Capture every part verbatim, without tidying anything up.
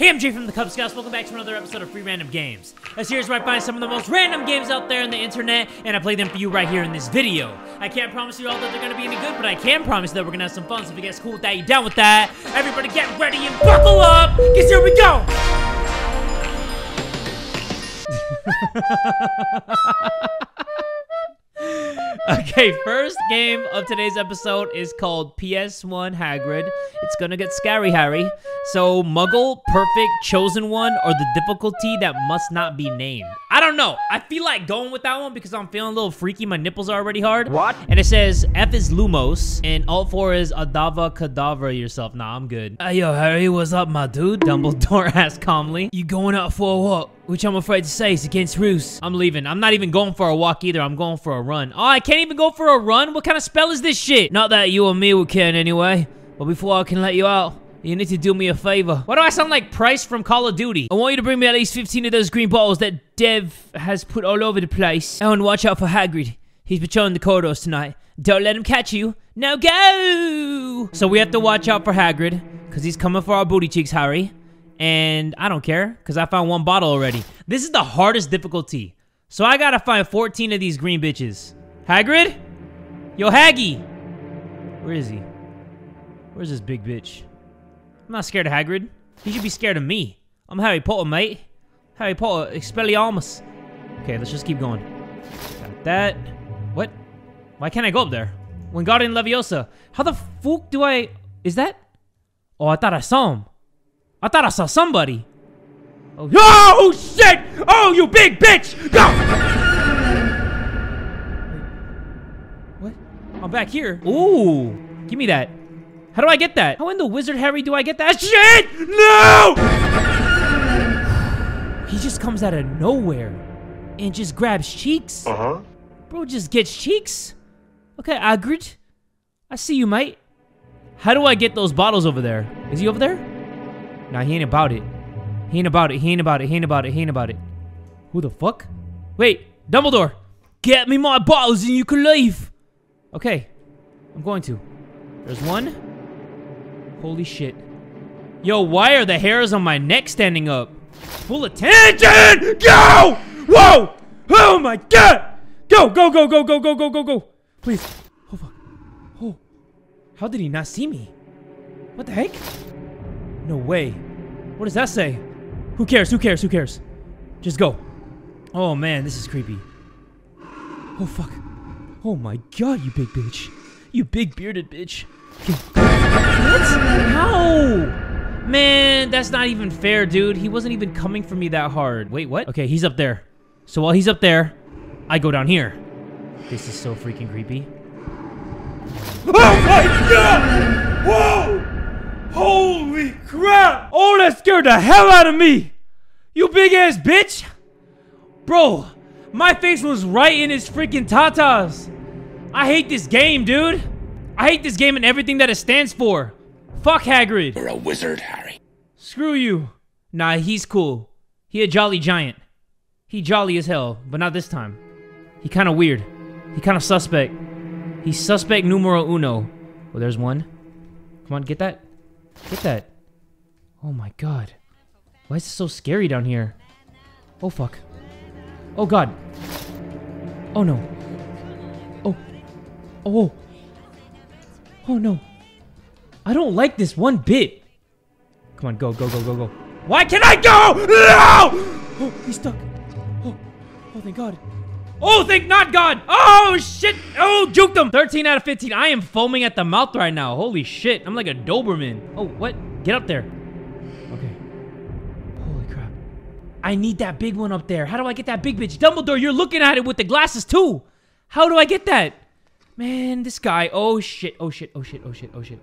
Hey, I'm Jay from the Cub Scouts. Welcome back to another episode of Free Random Games, a series where I find some of the most random games out there on the internet, and I play them for you right here in this video. I can't promise you all that they're going to be any good, but I can promise that we're going to have some fun, so if you guys cool with that, you down with that. Everybody get ready and buckle up, because here we go! Okay, first game of today's episode is called P S one Hagrid. It's gonna get scary, Harry. So, Muggle, Perfect, Chosen One, or the difficulty that must not be named. I don't know. I feel like going with that one because I'm feeling a little freaky. My nipples are already hard. What? And it says F is Lumos and Alt F four is Avada Kedavra yourself. Nah, I'm good. Hey, yo, Harry, what's up, my dude? Dumbledore asked calmly. You going out for a walk? Which I'm afraid to say is against rules. I'm leaving. I'm not even going for a walk either. I'm going for a run. Oh, I can't even go for a run? What kind of spell is this shit? Not that you and me would can anyway. But before I can let you out, you need to do me a favor. Why do I sound like Price from Call of Duty? I want you to bring me at least fifteen of those green balls that Dev has put all over the place. Oh, and watch out for Hagrid. He's patrolling the corridors tonight. Don't let him catch you. Now go! So we have to watch out for Hagrid, because he's coming for our booty cheeks, Harry. And I don't care, because I found one bottle already. This is the hardest difficulty. So I gotta find fourteen of these green bitches. Hagrid? Yo, Haggy! Where is he? Where's this big bitch? I'm not scared of Hagrid. He should be scared of me. I'm Harry Potter, mate. Harry Potter, Expelliarmus. Okay, let's just keep going. Got that. What? Why can't I go up there? Wingardium Leviosa. How the fuck do I... Is that... Oh, I thought I saw him. I thought I saw somebody. Oh, oh shit! Oh, you big bitch! Go! Wait, what? I'm back here. Ooh, give me that. How do I get that? How in the wizard Harry do I get that shit? No! He just comes out of nowhere and just grabs cheeks. Uh huh. Bro just gets cheeks. Okay, Hagrid, I see you, mate. How do I get those bottles over there? Is he over there? Nah, he ain't about it. He ain't about it. He ain't about it. He ain't about it. He ain't about it. Who the fuck? Wait, Dumbledore, get me my bottles and you can leave. Okay, I'm going to. There's one. Holy shit. Yo, why are the hairs on my neck standing up? Full attention! Go! Whoa! Oh my god! Go, go, go, go, go, go, go, go, go! Please. Oh fuck. Oh. How did he not see me? What the heck? No way. What does that say? Who cares? Who cares? Who cares? Just go. Oh man, this is creepy. Oh fuck. Oh my god, you big bitch. You big bearded bitch. What? How? Man, that's not even fair, dude. He wasn't even coming for me that hard. Wait, what? Okay, he's up there. So while he's up there, I go down here. This is so freaking creepy. Oh my god! Whoa! Holy crap! Oh, that scared the hell out of me! You big ass bitch! Bro, my face was right in his freaking tatas. I hate this game, dude. I hate this game and everything that it stands for. Fuck Hagrid. You're a wizard, Harry. Screw you. Nah, he's cool. He a jolly giant. He jolly as hell, but not this time. He kinda weird. He kinda suspect. He's suspect numero uno. Well, there's one. Come on, get that. Get that. Oh my god. Why is it so scary down here? Oh fuck. Oh god. Oh no. Oh. Oh. Oh no. I don't like this one bit. Come on, go, go, go, go, go. Why can't I go? No! Oh, he's stuck. Oh. Oh, thank god. Oh, thank not god. Oh, shit. Oh, juked him. thirteen out of fifteen. I am foaming at the mouth right now. Holy shit. I'm like a Doberman. Oh, what? Get up there. Okay. Holy crap. I need that big one up there. How do I get that big bitch? Dumbledore, you're looking at it with the glasses too. How do I get that? Man, this guy. Oh, shit. Oh, shit. Oh, shit. Oh, shit. Oh, shit.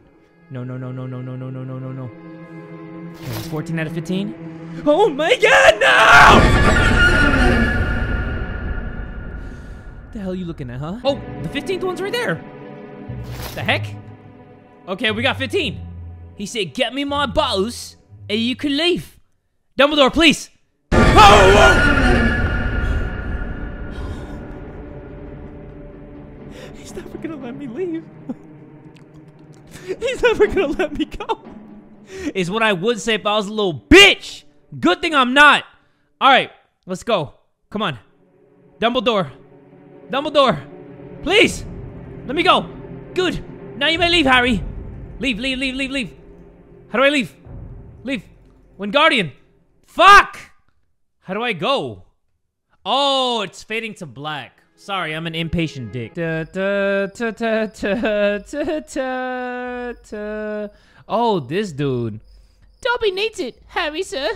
No, no, no, no, no, no, no, no, no, no, no. Okay, it's fourteen out of fifteen. Oh, my god. No! The hell are you looking at, huh? Oh, the fifteenth one's right there. The heck? Okay, we got fifteen. He said, get me my bottles and you can leave. Dumbledore, please. Oh, whoa. He's never gonna let me leave. He's never gonna let me go. is what I would say if I was a little bitch. Good thing I'm not. All right, let's go. Come on. Dumbledore. Dumbledore. Please. Let me go. Good. Now you may leave, Harry. Leave, leave, leave, leave, leave. How do I leave? Leave. Wingardium. Fuck! How do I go? Oh, it's fading to black. Sorry, I'm an impatient dick. Da, da, da, da, da, da, da, da. Oh, this dude. Dobby needs it, Harry, sir.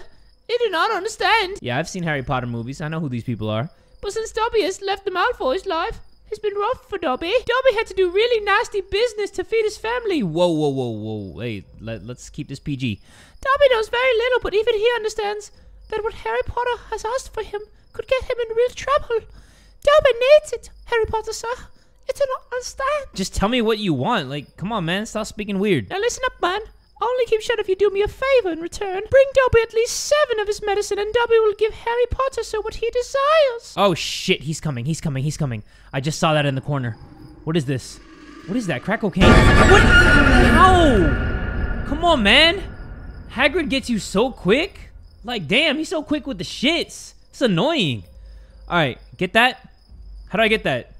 You do not understand. Yeah, I've seen Harry Potter movies. I know who these people are. But since Dobby has left them out for his life, it's been rough for Dobby. Dobby had to do really nasty business to feed his family. Whoa, whoa, whoa, whoa. Hey, let, let's keep this P G. Dobby knows very little, but even he understands that what Harry Potter has asked for him could get him in real trouble. Dobby needs it, Harry Potter, sir. You do not understand. Just tell me what you want. Like, come on, man. Stop speaking weird. Now listen up, man. Only keep shut if you do me a favor in return. Bring Dobby at least seven of his medicine, and Dobby will give Harry Potter so what he desires. Oh, shit. He's coming. He's coming. He's coming. I just saw that in the corner. What is this? What is that? Crack cocaine? What? No! Come on, man. Hagrid gets you so quick. Like, damn, he's so quick with the shits. It's annoying. All right, get that? How do I get that?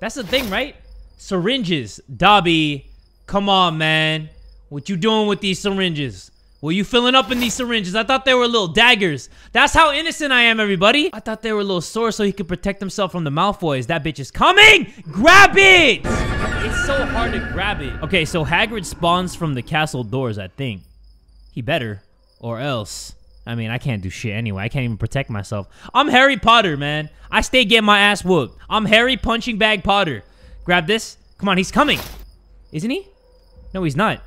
That's the thing, right? Syringes. Dobby, come on, man. What you doing with these syringes? Were you filling up in these syringes? I thought they were little daggers. That's how innocent I am, everybody. I thought they were a little sore so he could protect himself from the Malfoys. That bitch is coming! Grab it! It's so hard to grab it. Okay, so Hagrid spawns from the castle doors, I think. He better, or else. I mean, I can't do shit anyway. I can't even protect myself. I'm Harry Potter, man. I stay getting my ass whooped. I'm Harry Punching Bag Potter. Grab this. Come on, he's coming. Isn't he? No, he's not.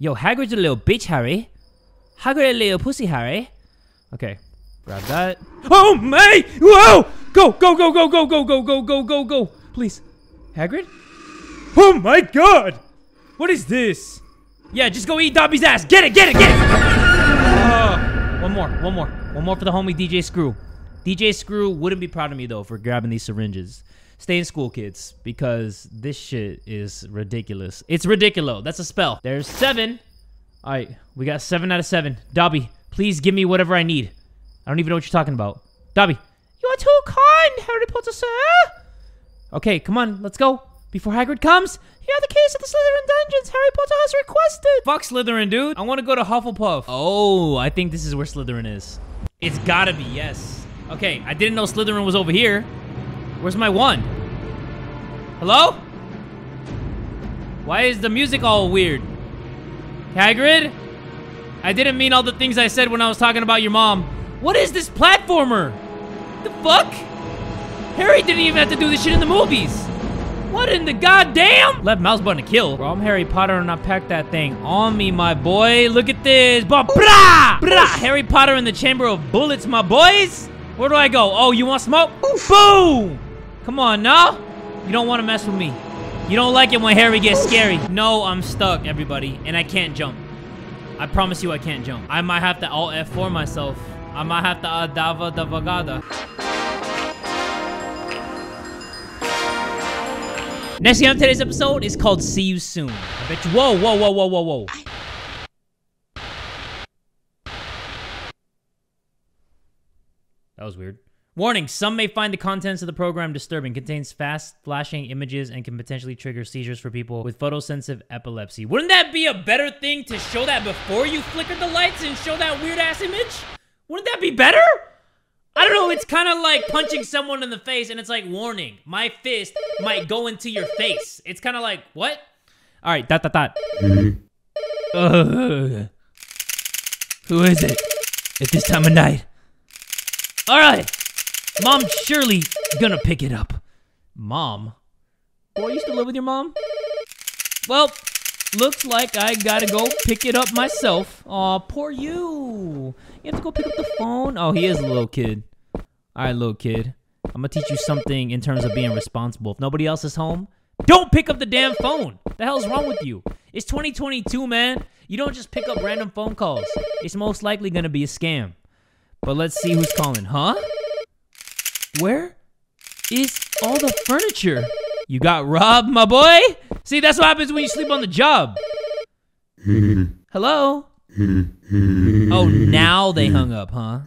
Yo, Hagrid's a little bitch, Harry. Hagrid a little pussy, Harry. Okay. Grab that. Oh, my! Whoa! Go, go, go, go, go, go, go, go, go, go, go. Please. Hagrid? Oh, my God! What is this? Yeah, just go eat Dobby's ass. Get it, get it, get it! Uh. One more, one more, one more for the homie D J Screw. D J Screw wouldn't be proud of me though for grabbing these syringes. Stay in school, kids, because this shit is ridiculous. It's ridiculous. That's a spell. There's seven. All right, we got seven out of seven. Dobby, please give me whatever I need. I don't even know what you're talking about. Dobby, you are too kind, Harry Potter, sir. Okay, come on, let's go before Hagrid comes. You have the keys of the Slytherin dungeons Harry Potter has requested! Fuck Slytherin, dude! I wanna go to Hufflepuff. Oh, I think this is where Slytherin is. It's gotta be, yes. Okay, I didn't know Slytherin was over here. Where's my wand? Hello? Why is the music all weird? Hagrid? I didn't mean all the things I said when I was talking about your mom. What is this platformer? The fuck? Harry didn't even have to do this shit in the movies! What in the goddamn? Left mouse button to kill. Bro, I'm Harry Potter and I packed that thing on me, my boy. Look at this. Bra, brah, brah. Harry Potter in the Chamber of Bullets, my boys. Where do I go? Oh, you want smoke? Oof. Boom. Come on, now. You don't want to mess with me. You don't like it when Harry gets scary. No, I'm stuck, everybody. And I can't jump. I promise you I can't jump. I might have to Alt F four myself. I might have to Avada Kedavra. Next game on today's episode is called See You Soon. I bet you. Whoa, whoa, whoa, whoa, whoa, whoa. That was weird. Warning, some may find the contents of the program disturbing. Contains fast flashing images and can potentially trigger seizures for people with photosensitive epilepsy. Wouldn't that be a better thing to show that before you flicker the lights and show that weird ass image? Wouldn't that be better? I don't know, it's kind of like punching someone in the face and it's like, warning, my fist might go into your face. It's kind of like, what? All right, dot, dot, dot. Ugh. Who is it at this time of night? All right, mom surely gonna pick it up. Mom? Boy, you still live with your mom? Well, looks like I gotta go pick it up myself. Aw, poor you. You have to go pick up the phone. Oh, he is a little kid. All right, little kid. I'm gonna teach you something in terms of being responsible. If nobody else is home, don't pick up the damn phone. What the hell's wrong with you? It's twenty twenty-two, man. You don't just pick up random phone calls. It's most likely gonna be a scam. But let's see who's calling, huh? Where is all the furniture? You got robbed, my boy. See, that's what happens when you sleep on the job. Hello? Oh, now they hung up, huh?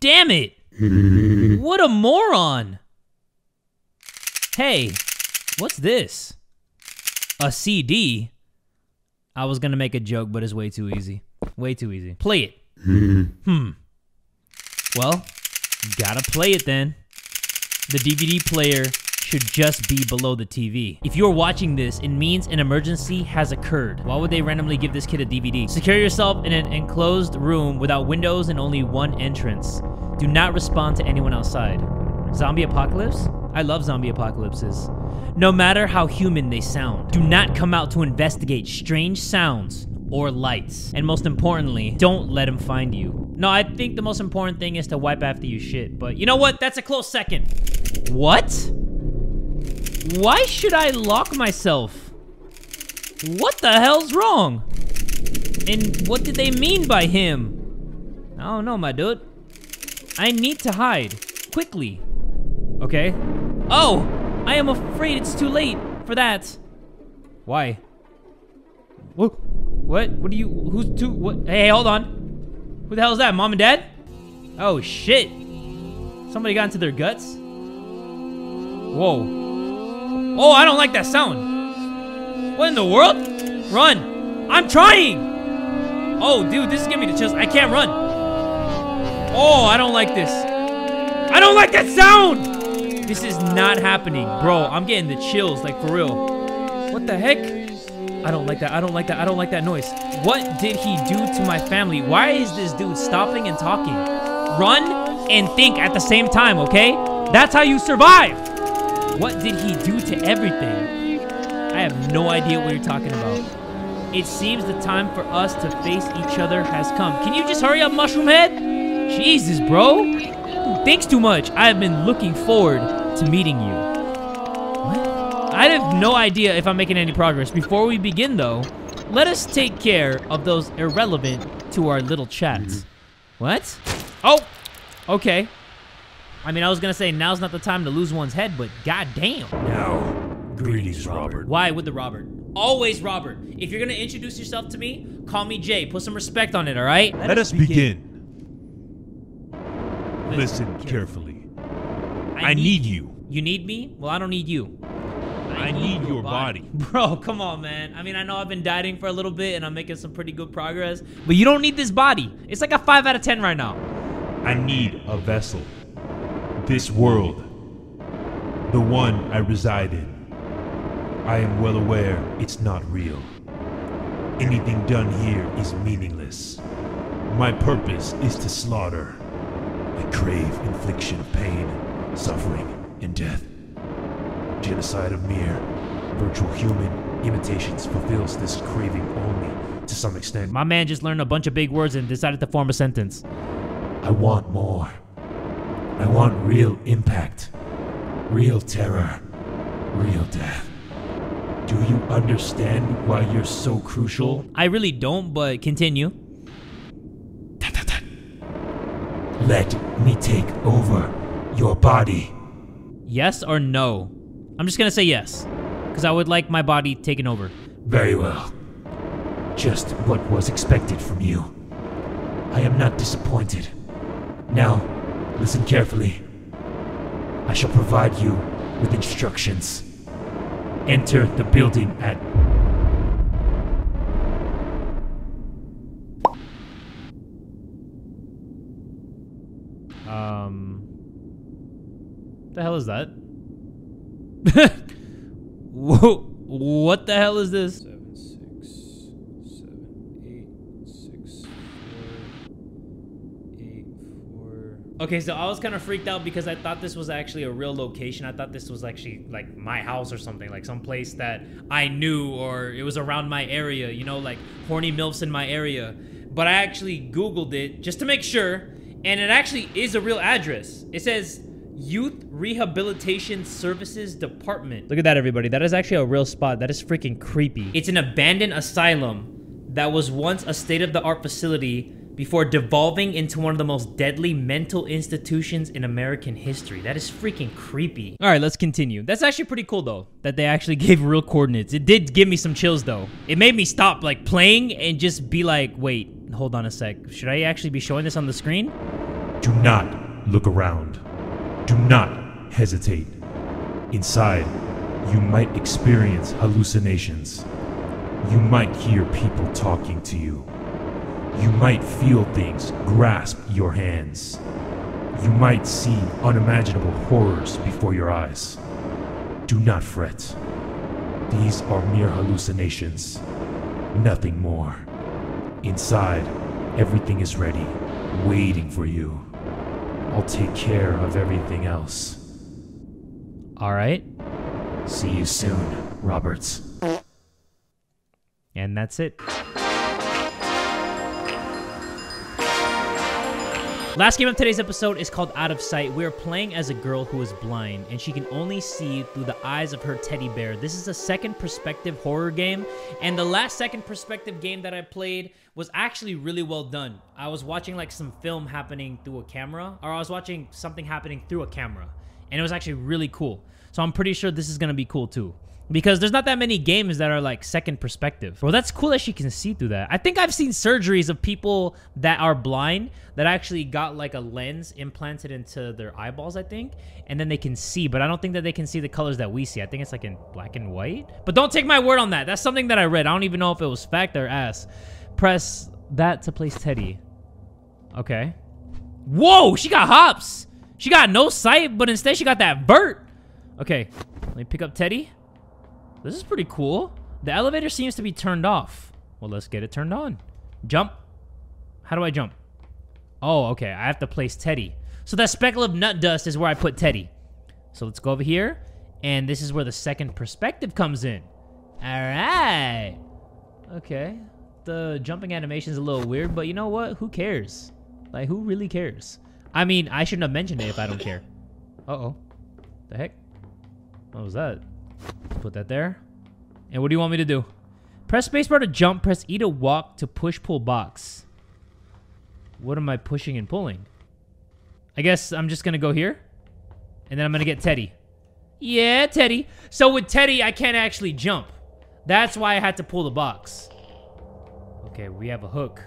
Damn it! What a moron! Hey, what's this? A C D? I was gonna make a joke, but it's way too easy. Way too easy. Play it. Hmm. Well, gotta play it then. The D V D player should just be below the T V. If you're watching this, it means an emergency has occurred. Why would they randomly give this kid a D V D? Secure yourself in an enclosed room without windows and only one entrance. Do not respond to anyone outside. Zombie apocalypse? I love zombie apocalypses. No matter how human they sound, do not come out to investigate strange sounds or lights. And most importantly, don't let them find you. No, I think the most important thing is to wipe after you shit, but you know what? That's a close second. What? Why should I lock myself? What the hell's wrong? And what did they mean by him? I don't know, my dude. I need to hide. Quickly. Okay. Oh! I am afraid it's too late for that. Why? Whoa. What? What do you... Who's too... What? Hey, hold on. Who the hell is that? Mom and Dad? Oh, shit. Somebody got into their guts? Whoa. Oh, I don't like that sound. What in the world? Run. I'm trying. Oh, dude, this is giving me the chills. I can't run. Oh, I don't like this. I don't like that sound. This is not happening, bro. I'm getting the chills, like, for real. What the heck? I don't like that. I don't like that. I don't like that noise. What did he do to my family? Why is this dude stopping and talking? Run and think at the same time, okay? That's how you survive. What did he do to everything? I have no idea what you're talking about. It seems the time for us to face each other has come. Can you just hurry up, Mushroom Head? Jesus, bro. Thanks too much. I have been looking forward to meeting you. What? I have no idea if I'm making any progress. Before we begin, though, let us take care of those irrelevant to our little chats. What? Oh, okay. I mean, I was going to say now's not the time to lose one's head, but goddamn. Now, greetings, Robert. Why with the Robert? Always Robert. If you're going to introduce yourself to me, call me Jay. Put some respect on it, all right? Let, let us begin. begin. Listen, Listen carefully. carefully. I, I need, need you. You need me? Well, I don't need you. I, I need, need your body. body. Bro, come on, man. I mean, I know I've been dieting for a little bit and I'm making some pretty good progress, but you don't need this body. It's like a five out of ten right now. I need a vessel. This world. The one I reside in. I am well aware it's not real. Anything done here is meaningless. My purpose is to slaughter. I crave infliction of pain, suffering, and death. Genocide of mere virtual human imitations fulfills this craving only to some extent. My man just learned a bunch of big words and decided to form a sentence. I want more. I want real impact, real terror, real death. Do you understand why you're so crucial? I really don't, but continue. Let me take over your body. Yes or no? I'm just gonna say yes, because I would like my body taken over. Very well. Just what was expected from you. I am not disappointed. Now, listen carefully. I shall provide you with instructions. Enter the building at... Um, the hell is that? Whoa, what the hell is this? Seven, six, seven, eight, six, four, eight, four. Okay, so I was kind of freaked out because I thought this was actually a real location. I thought this was actually like my house or something, like some place that I knew or it was around my area, you know, like horny milfs in my area. But I actually Googled it just to make sure. And it actually is a real address. It says Youth Rehabilitation Services Department. Look at that, everybody. That is actually a real spot. That is freaking creepy. It's an abandoned asylum that was once a state-of-the-art facility before devolving into one of the most deadly mental institutions in American history. That is freaking creepy. All right, let's continue. That's actually pretty cool, though, that they actually gave real coordinates. It did give me some chills, though. It made me stop, like, playing and just be like, wait. Hold on a sec. Should I actually be showing this on the screen? Do not look around. Do not hesitate. Inside, you might experience hallucinations. You might hear people talking to you. You might feel things grasp your hands. You might see unimaginable horrors before your eyes. Do not fret. These are mere hallucinations. Nothing more. Inside, everything is ready, waiting for you. I'll take care of everything else. Alright. See you soon, Roberts. And that's it. Last game of today's episode is called Out of Sight. We are playing as a girl who is blind, and she can only see through the eyes of her teddy bear. This is a second perspective horror game, and the last second perspective game that I played was actually really well done. I was watching like some film happening through a camera, or I was watching something happening through a camera, and it was actually really cool. So I'm pretty sure this is gonna be cool too, because there's not that many games that are like second perspective. Well, that's cool that she can see through that. I think I've seen surgeries of people that are blind that actually got like a lens implanted into their eyeballs, I think, and then they can see, but I don't think that they can see the colors that we see. I think it's like in black and white, but don't take my word on that. That's something that I read. I don't even know if it was fact or ass. Press that to place Teddy. Okay. Whoa, she got hops. She got no sight, but instead she got that vert. Okay, let me pick up Teddy. This is pretty cool. The elevator seems to be turned off. Well, let's get it turned on. Jump. How do I jump? Oh, okay. I have to place Teddy. So that speckle of nut dust is where I put Teddy. So let's go over here. And this is where the second perspective comes in. All right. Okay. The jumping animation is a little weird, but you know what? Who cares? Like, who really cares? I mean, I shouldn't have mentioned it if I don't care. Uh-oh. The heck? What was that? Let's put that there. And what do you want me to do? Press spacebar to jump. Press E to walk to push pull box. What am I pushing and pulling? I guess I'm just going to go here. And then I'm going to get Teddy. Yeah, Teddy. So with Teddy, I can't actually jump. That's why I had to pull the box. Okay, we have a hook.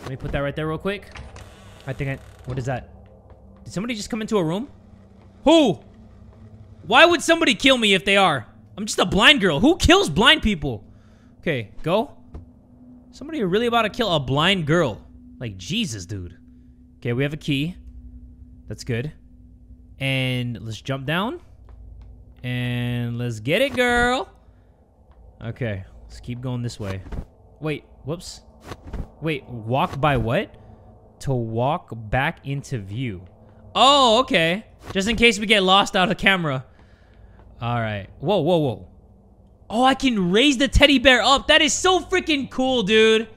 Let me put that right there real quick. I think I... What is that? Did somebody just come into a room? Who? Why would somebody kill me if they are? I'm just a blind girl. Who kills blind people? Okay, go. Somebody really about to kill a blind girl. Like, Jesus, dude. Okay, we have a key. That's good. And let's jump down. And let's get it, girl. Okay, let's keep going this way. Wait, whoops. Wait, walk by what? To walk back into view. Oh, okay. Just in case we get lost out of camera. All right. Whoa, whoa, whoa. Oh, I can raise the teddy bear up. That is so freaking cool, dude.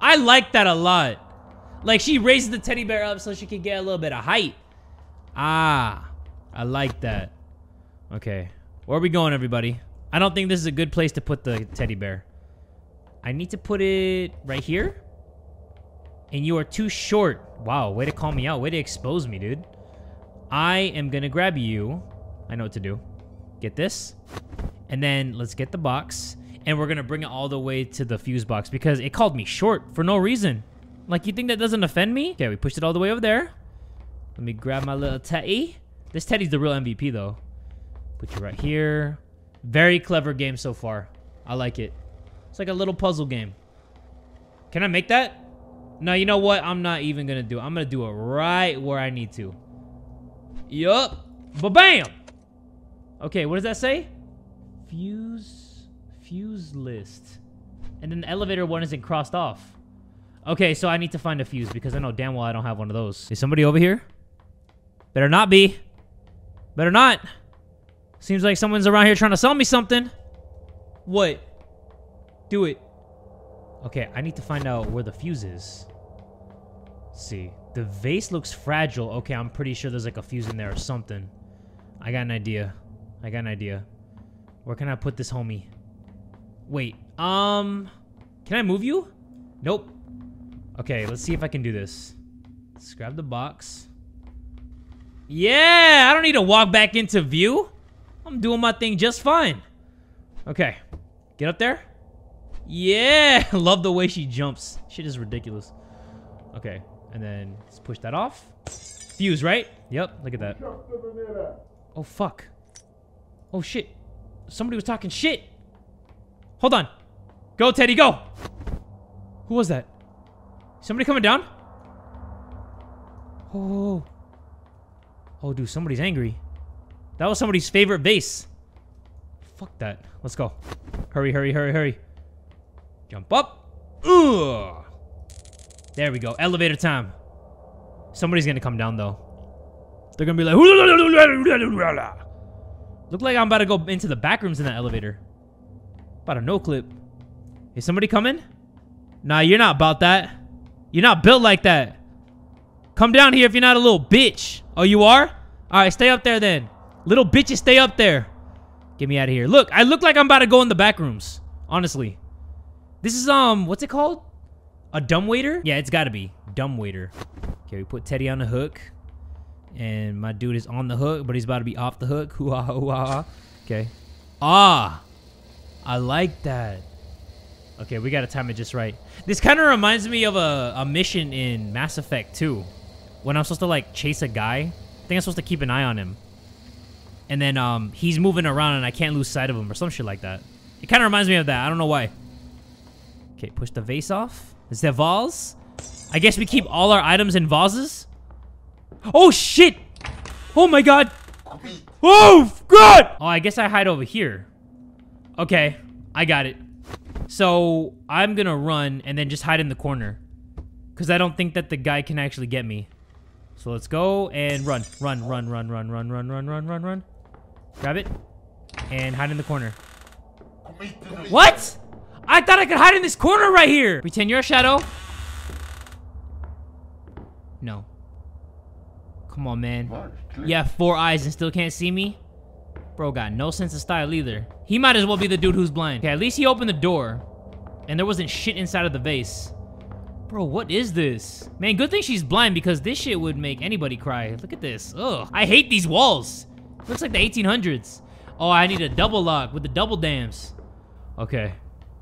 I like that a lot. Like, she raises the teddy bear up so she can get a little bit of height. Ah, I like that. Okay. Where are we going, everybody? I don't think this is a good place to put the teddy bear. I need to put it right here. And you are too short. Wow, way to call me out. Way to expose me, dude. I am gonna grab you. I know what to do. Get this. And then let's get the box. And we're gonna bring it all the way to the fuse box because it called me short for no reason. Like, you think that doesn't offend me? Okay, we pushed it all the way over there. Let me grab my little teddy. This teddy's the real M V P though. Put you right here. Very clever game so far. I like it. It's like a little puzzle game. Can I make that? No, you know what? I'm not even gonna do it. I'm gonna do it right where I need to. Yup. Ba-bam! Okay, what does that say? Fuse... Fuse list. And then the elevator one isn't crossed off. Okay, so I need to find a fuse because I know damn well I don't have one of those. Is somebody over here? Better not be. Better not. Seems like someone's around here trying to sell me something. What? Do it. Okay, I need to find out where the fuse is. Let's see. The vase looks fragile. Okay, I'm pretty sure there's like a fuse in there or something. I got an idea. I got an idea. Where can I put this homie? Wait, um... Can I move you? Nope. Okay, let's see if I can do this. Let's grab the box. Yeah! I don't need to walk back into view. I'm doing my thing just fine. Okay. Get up there. Yeah, love the way she jumps. Shit is ridiculous. Okay, and then let's push that off. Fuse, right? Yep, look at that. Oh, fuck. Oh, shit. Somebody was talking shit. Hold on. Go, Teddy, go. Who was that? Somebody coming down? Oh. Oh, dude, somebody's angry. That was somebody's favorite base. Fuck that. Let's go. Hurry, hurry, hurry, hurry. Jump up. Ugh. There we go. Elevator time. Somebody's gonna come down, though. They're gonna be like... Look like I'm about to go into the back rooms in that elevator. About a no-clip. Is somebody coming? Nah, you're not about that. You're not built like that. Come down here if you're not a little bitch. Oh, you are? Alright, stay up there, then. Little bitches, stay up there. Get me out of here. Look, I look like I'm about to go in the back rooms. Honestly. This is, um, what's it called? A Dumbwaiter? Yeah, it's gotta be. Dumbwaiter. Okay, we put Teddy on the hook. And my dude is on the hook, but he's about to be off the hook. Hoo-ha, hoo-ha. Okay. Ah! I like that. Okay, we gotta time it just right. This kind of reminds me of a, a mission in Mass Effect two. When I'm supposed to, like, chase a guy. I think I'm supposed to keep an eye on him. And then, um, he's moving around and I can't lose sight of him or some shit like that. It kind of reminds me of that. I don't know why. Okay, push the vase off. Is there vase? I guess we keep all our items in vases. Oh, shit! Oh, my God! Oh, God! Oh, I guess I hide over here. Okay, I got it. So, I'm gonna run and then just hide in the corner. Because I don't think that the guy can actually get me. So, let's go and run. Run, run, run, run, run, run, run, run, run, run. Grab it. And hide in the corner. What?! I thought I could hide in this corner right here! Pretend you're a shadow. No. Come on, man. You have four eyes and still can't see me? Bro got no sense of style either. He might as well be the dude who's blind. Okay, at least he opened the door. And there wasn't shit inside of the vase. Bro, what is this? Man, good thing she's blind because this shit would make anybody cry. Look at this. Ugh. I hate these walls. Looks like the eighteen hundreds. Oh, I need a double lock with the double dams. Okay.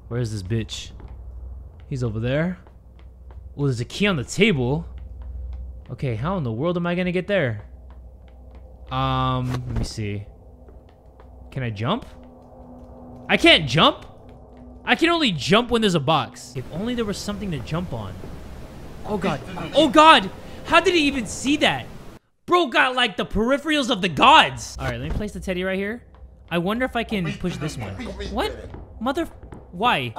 Where's this bitch? He's over there. Oh, there's a key on the table. Okay, how in the world am I gonna get there? Um, let me see. Can I jump? I can't jump? I can only jump when there's a box. If only there was something to jump on. Oh, God. Oh, God! How did he even see that? Bro got, like, the peripherals of the gods! Alright, let me place the teddy right here. I wonder if I can push this one. What? Mother... Why?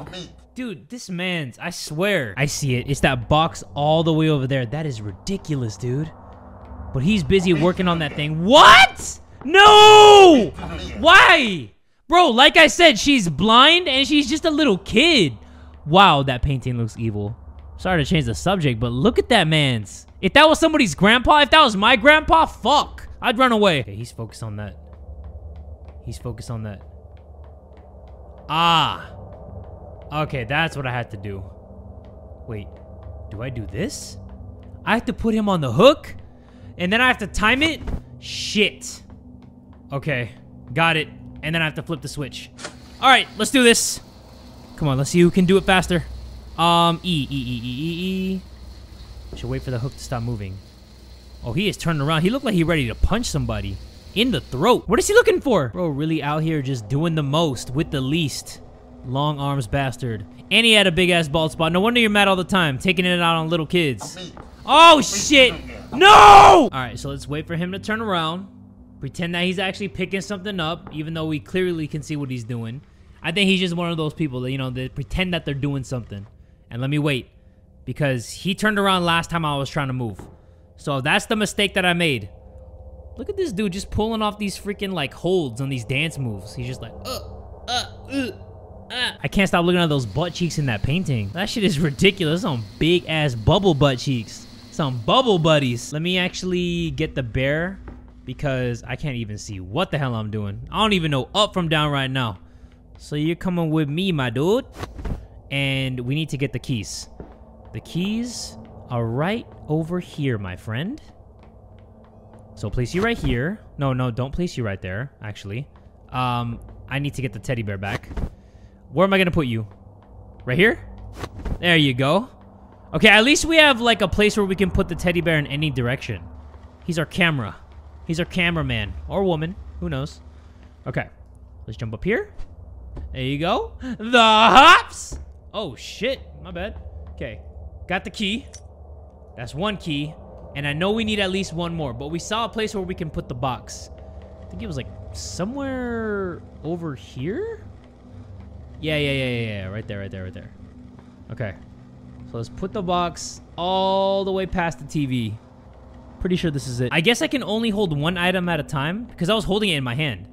Dude, this man's... I swear. I see it. It's that box all the way over there. That is ridiculous, dude. But he's busy working on that thing. What? No! Why? Bro, like I said, she's blind and she's just a little kid. Wow, that painting looks evil. Sorry to change the subject, but look at that man's. If that was somebody's grandpa, if that was my grandpa, fuck. I'd run away. Okay, he's focused on that. He's focused on that. Ah. Okay, that's what I had to do. Wait, do I do this? I have to put him on the hook? And then I have to time it? Shit. Okay, got it. And then I have to flip the switch. Alright, let's do this. Come on, let's see who can do it faster. Um, E, E, E, E, E, E. Should wait for the hook to stop moving. Oh, he is turning around. He looked like he ready to punch somebody. In the throat. What is he looking for? Bro, really out here just doing the most with the least. Long arms bastard. And he had a big ass bald spot. No wonder you're mad all the time. Taking it out on little kids. Oh shit! No! Alright, so let's wait for him to turn around. Pretend that he's actually picking something up. Even though we clearly can see what he's doing. I think he's just one of those people that, you know, they pretend that they're doing something. And let me wait. Because he turned around last time I was trying to move. So that's the mistake that I made. Look at this dude just pulling off these freaking like holds on these dance moves. He's just like, uh, uh, uh. I can't stop looking at those butt cheeks in that painting. That shit is ridiculous. Some big ass bubble butt cheeks. Some bubble buddies. Let me actually get the bear because I can't even see what the hell I'm doing. I don't even know up from down right now. So you're coming with me, my dude. And we need to get the keys. The keys are right over here, my friend. So place you right here. No, no, don't place you right there, actually. Um, I need to get the teddy bear back. Where am I gonna put you? Right here? There you go. Okay, at least we have like a place where we can put the teddy bear in any direction. He's our camera. He's our cameraman. Or woman. Who knows? Okay. Let's jump up here. There you go. The hops! Oh, shit. My bad. Okay. Got the key. That's one key. And I know we need at least one more. But we saw a place where we can put the box. I think it was like somewhere over here? Yeah, yeah, yeah, yeah, yeah. Right there, right there, right there. Okay. So let's put the box all the way past the T V. Pretty sure this is it. I guess I can only hold one item at a time because I was holding it in my hand.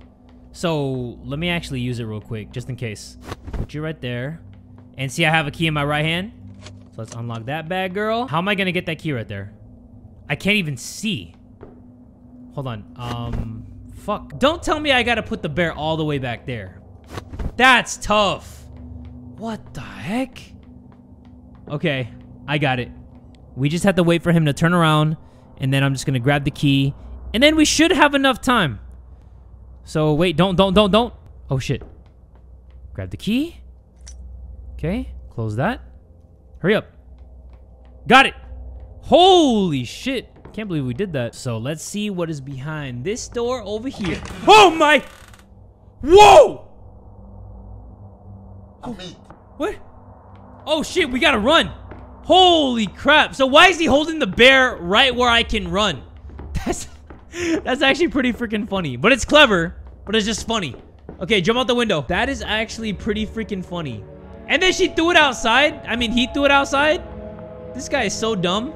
So let me actually use it real quick just in case. Put you right there. And see, I have a key in my right hand. So let's unlock that bad girl. How am I going to get that key right there? I can't even see. Hold on. Um, fuck. Don't tell me I got to put the bear all the way back there. That's tough. What the heck? Okay, I got it. We just have to wait for him to turn around. And then I'm just going to grab the key. And then we should have enough time. So, wait. Don't, don't, don't, don't. Oh, shit. Grab the key. Okay. Close that. Hurry up. Got it. Holy shit. Can't believe we did that. So, let's see what is behind this door over here. Oh, my. Whoa. Oh, what? Oh, shit. We got to run. Holy crap. So why is he holding the bear right where I can run? That's that's actually pretty freaking funny. But it's clever. But it's just funny. Okay, jump out the window. That is actually pretty freaking funny. And then she threw it outside. I mean, he threw it outside. This guy is so dumb.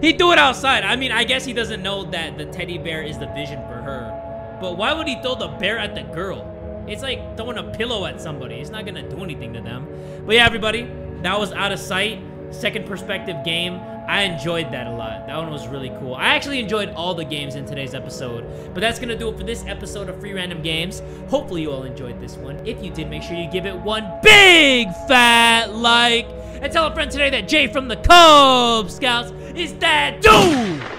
He threw it outside. I mean, I guess he doesn't know that the teddy bear is the vision for her. But why would he throw the bear at the girl? It's like throwing a pillow at somebody. It's not gonna do anything to them. But yeah, everybody, that was Out of Sight, second perspective game. I enjoyed that a lot. That one was really cool. I actually enjoyed all the games in today's episode. But that's gonna do it for this episode of Free Random Games. Hopefully you all enjoyed this one. If you did, make sure you give it one big fat like. And tell a friend today that Jay from the Cub Scouts is that dude!